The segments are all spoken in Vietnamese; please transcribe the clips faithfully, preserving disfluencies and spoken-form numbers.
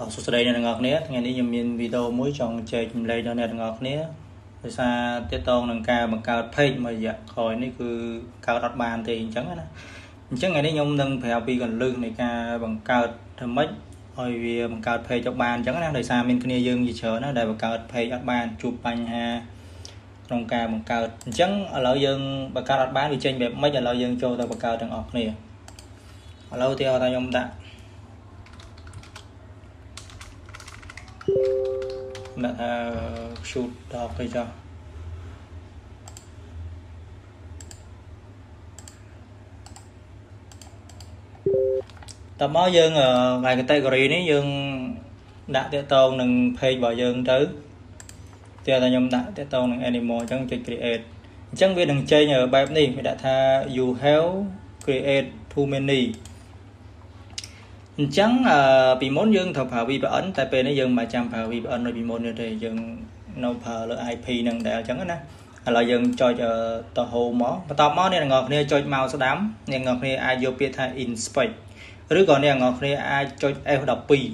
Số số đây là ngọc nét ngày đi nhầm miền video mỗi chồng chơi chìm lấy cho nên ngọc nét từ xa tiết tôn đằng cao bằng cao thay mà dạ khỏi này cứ cao đặt bàn thì chẳng á chẳng ngày đi nhung đừng phải học vì gần lưng này ca bằng cao thầm mấy hồi vì bằng cao thay cho bàn chẳng đang đời xa mình kia dương gì chờ nó để bằng cao thay đặt bàn chụp bánh ha trong ca bằng cao chẳng ở lão dương bằng cao đặt bán vì trên bếp mấy giờ lão dương cho tao bằng cao thằng ngọc này ở lâu theo tao nhung đã đã shoot đó cây cho tầm máu dương ở ngoài cái tay gửi đấy dương đã tiết tông đừng phê bỏ dương tới theo ta nhóm đã tiết tông đừng animal trong kịch create chẳng biết đừng chơi nhờ bài này đã tha you have create too many chẳng bị món dương thập hảo vi và ấn tại p nó dương mà trăm hảo vi và ấn rồi bị môn như thế dương nấu phở lợi ai pi nâng đẻ chẳng á là dương cho chờ tàu hồ mó và tàu mó này là ngọt này cho màu sẽ đám này ngọt này ai vô biết thay in space rồi còn này ngọt này ai cho em đọc pi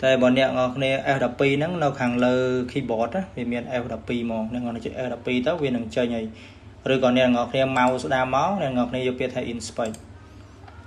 tại bọn này ngọt này em đọc pi nó lâu hàng lơ khi bỏ á vì miền em đọc pi mòn nên còn là chuyện em đọc pi tới viên đừng chơi nhảy rồi còn này ngọt này màu sẽ đám mó này ngọt này vô biết thay in space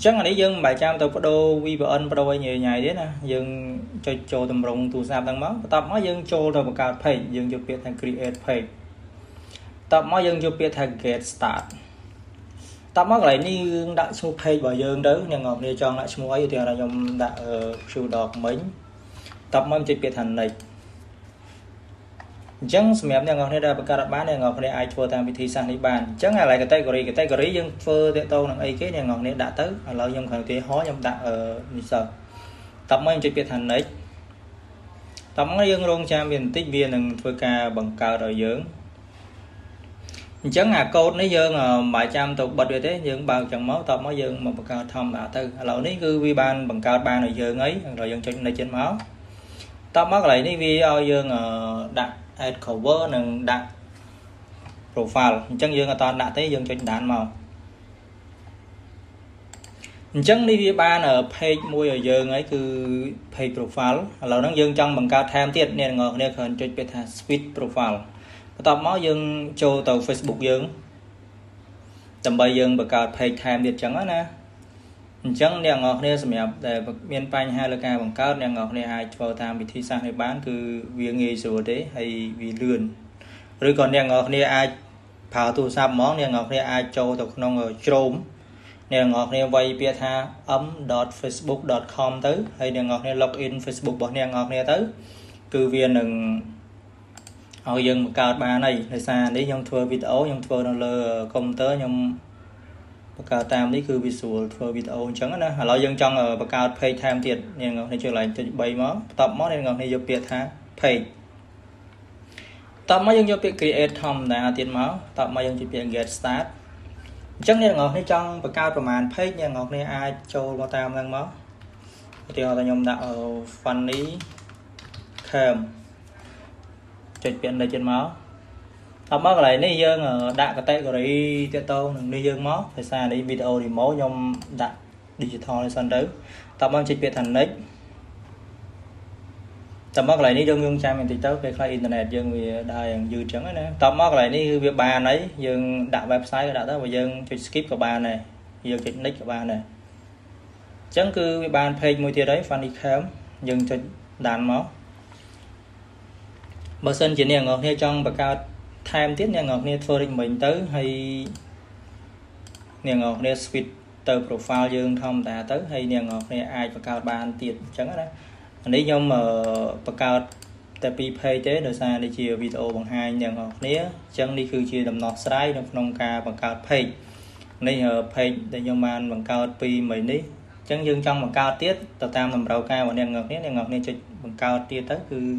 chắc là đấy dương bài trăm tao có đô vi vợ ân bắt đầu nhiều ngày đấy nè dương cho cho tầm rộng tù sạp đang máu tập nó dương cho rồi một card page dương cho biết thành create page tập nó dương cho biết thành get start tập nó lại như đã số page vào dương đấy nhà ngọc này cho lại số ấy thì là dòng đã siêu đọc mấy tập nó chỉ biết thành này chẳng xem nhà ngọc này là card bán nhà ngọc này ai thua tam vị thi sang đi bàn chẳng là lại cái tay gửi cái tay gửi dương phơ để tao nặng ấy cái nhà ngọc này đã tới ở lâu dòng khởi thế hóa dòng đã ở như sau tập mấy chuyện biệt hành đấy tấm nó dương luôn cha miền tích viên đừng phơi ca bằng cờ rồi dưỡng chẳng là cốt nó dương là bài trăm tục bật về thế dưỡng bao chẳng máu tập máu dương một cờ thông đã từ lẩu ní cứ vi ban bằng cờ ban rồi dương ấy rồi dương cho này trên máu tấm máu lại ní video dương đặt ad cover đừng đặt profile chẳng dương là toàn đã thấy dương cho đạn màu chẳng đi vi ban ở page môi ở dương ấy cứ page profile là nó dương trong bằng cao tham tiết nên ngờ nên hơn cho biết là speed profile tập máu dương cho tàu Facebook dương tầm bay dương bằng cao page tham tiết chẳng á nè chẳng đèn ngọc nên xem nhập để miền Tây hai lô ca bằng cao đèn ngọc này hai vào tham bị thi sang để bán cứ việc nghề rồi đấy hay vì lươn rồi còn đèn ngọc này ai phá tù sạp món đèn ngọc này ai cho tàu nông ở Chrome nên ngọc này vay bia tha ấm dot facebook dot com tới hay nên ngọc này login Facebook bọn nên ngọc này tới cứ viên đừng hồi dân một card ba này nơi xa đấy nhung thua video nhung thua nó lơ công tớ nhung một card tam đấy cứ visual thua video chẳng nữa lo dân trong ở một card pay time tiền nên ngọc này trở lại cho bay mó tập mó nên ngọc này giúp bia tha pay tập mó dân giúp bia create home là tiền máu tập mó dân giúp bia get start chẳng nên ngọc này trong và cao màn phết nha ngọc này ai cho bao tam đang máu thì họ ta nhầm đạo phần lý khèm chuẩn biện đây trên máu tao mắc lại này dương ở đạ cái tay của đấy tiết tâu đi dương máu phải xa đi video thì máu nhom đạ digital lên sân đấy tao mong chuẩn biện thành đấy tao mắc lại đi dương dương cha mình thì tới cái khai internet dương vì đài dư trắng ấy nè tao mắc lại đi việc bà ấy dương đã website đã tới và dương cho skip của bà này dương cho nick của bà này chẳng cứ với bàn page môi tia đấy fan đi khám dương cho đàn máu bờ sân chỉ nè ngọc nè trong bậc cao tham tiết nè ngọc nè thôi định mình tới hay nè ngọc nè switch từ profile dương thông đã tới hay nè ngọc nè ai bậc cao bàn tiệt chẳng đấy lấy nhau mà bậc cao tại vì pay thế đời xa để chia video bằng hai nhà ngọc nía chẳng đi cứ chia đầm nọ trái trong nông ca bằng cao pay nên ở pay để nhau man bằng cao pi mấy đấy chẳng dương trong bằng cao tiết tao tam làm đầu cao và nhà ngọc nía nhà ngọc nên cho bằng cao tia tới cứ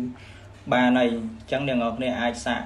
ba này chẳng nhà ngọc này ai xạ